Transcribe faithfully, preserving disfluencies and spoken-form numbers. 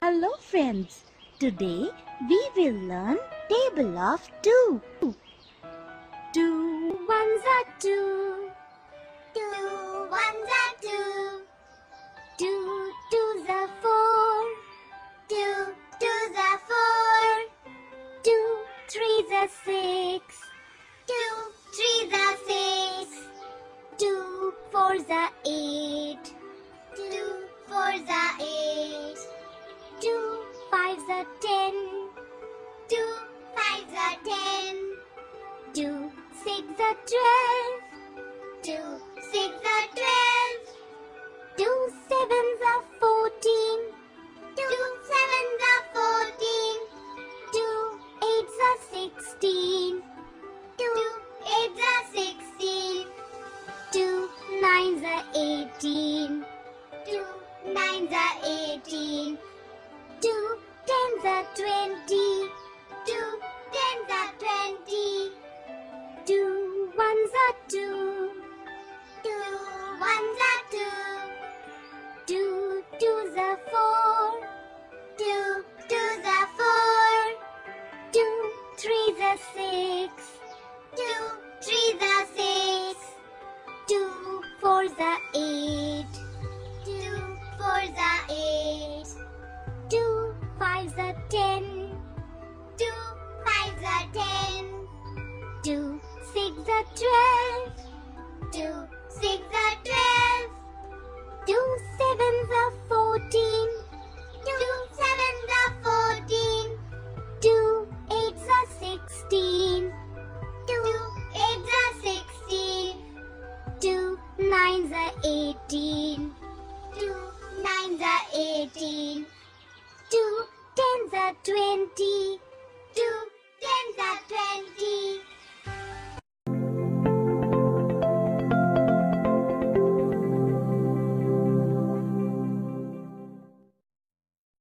Hello friends, today we will learn table of two. Two ones are two, two ones are two, two twos are four, two twos are four, two threes are six, two threes are six, two fours are eight, two fours are eight. Two fives are ten, two fives are ten, two six are twelve, two six are twelve, two sevens are fourteen, two sevens are fourteen, two eights are sixteen, two eights are sixteen, two nines are eighteen, two nines are eighteen. Two tens are twenty, two tens are twenty, two ones are two, two ones are two, two twos are four, two twos are four, two threes are six, two threes are six, two fours are eight, two fours are eight. Two fives are ten, two fives are ten, two six are twelve, two six are twelve, two sevens are fourteen, two sevens are fourteen, two eights are sixteen, two eights are sixteen, two nines are eighteen, two nines are eighteen. Two tens are twenty.